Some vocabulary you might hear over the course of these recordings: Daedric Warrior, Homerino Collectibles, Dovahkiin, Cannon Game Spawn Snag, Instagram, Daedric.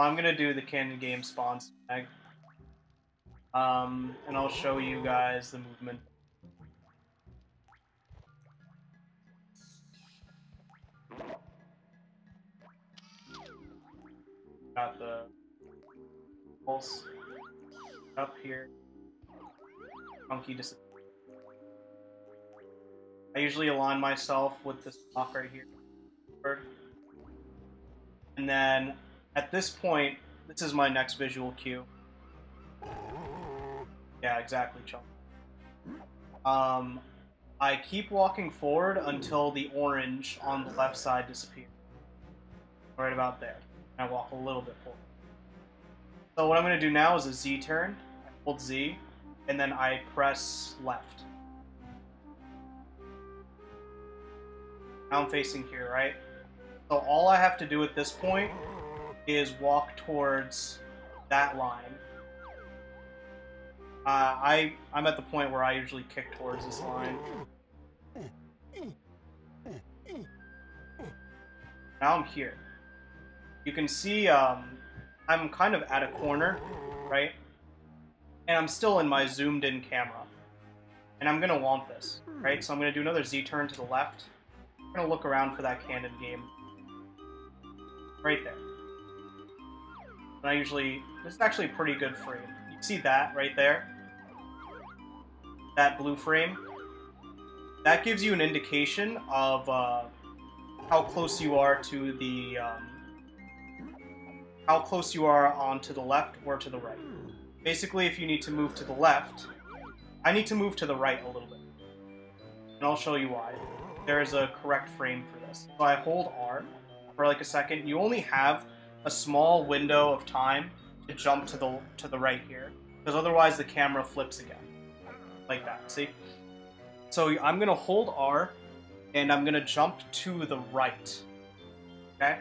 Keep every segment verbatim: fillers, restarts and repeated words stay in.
I'm gonna do the Cannon Game Spawn Snag. Um, and I'll show you guys the movement. Got the pulse up here. Funky disappear. I usually align myself with this block right here. And then at this point, this is my next visual cue. Yeah, exactly, Chum. Um, I keep walking forward until the orange on the left side disappears. Right about there. And I walk a little bit forward. So what I'm going to do now is a Z turn. I hold Z, and then I press left. Now I'm facing here, right? So all I have to do at this point is walk towards that line. Uh, I, I'm at the point where I usually kick towards this line. Now I'm here. You can see um, I'm kind of at a corner, right? And I'm still in my zoomed-in camera. And I'm going to want this, right? So I'm going to do another Z-turn to the left. I'm going to look around for that Cannon Game. Right there. And I usually... This is actually a pretty good frame. You see that right there? That blue frame? That gives you an indication of uh, how close you are to the... Um, how close you are on to the left or to the right. Basically, if you need to move to the left... I need to move to the right a little bit. And I'll show you why. There is a correct frame for this. So I hold R for like a second. You only have a small window of time to jump to the to the right here, because otherwise the camera flips again, like that. See? So I'm gonna hold R, and I'm gonna jump to the right. Okay.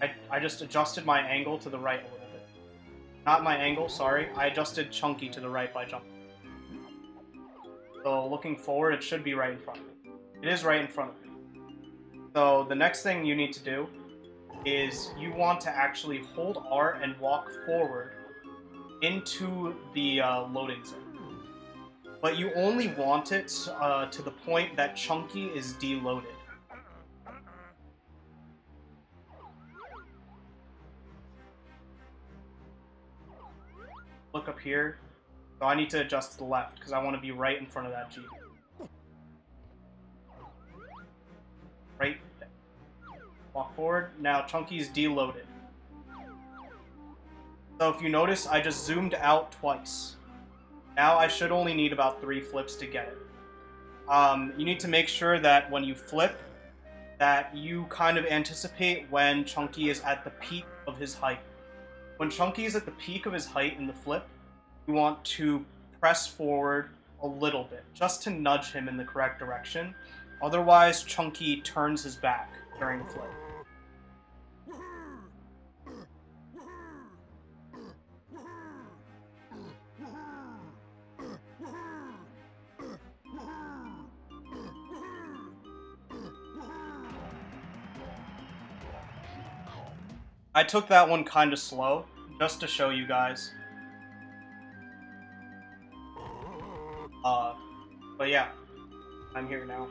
I I just adjusted my angle to the right a little bit. Not my angle, sorry. I adjusted Chunky to the right by jumping. So looking forward, it should be right in front of me. It is right in front of me. So the next thing you need to do is you want to actually hold R and walk forward into the uh, loading zone. But you only want it uh, to the point that Chunky is deloaded. Look up here. So I need to adjust to the left, because I want to be right in front of that G. Right there. Walk forward. Now Chunky's deloaded. So if you notice, I just zoomed out twice. Now I should only need about three flips to get it. Um, you need to make sure that when you flip, that you kind of anticipate when Chunky is at the peak of his height. When Chunky is at the peak of his height in the flip, you want to press forward a little bit, just to nudge him in the correct direction. Otherwise, Chunky turns his back during the flip. I took that one kind of slow, just to show you guys. Uh, but yeah, I'm here now.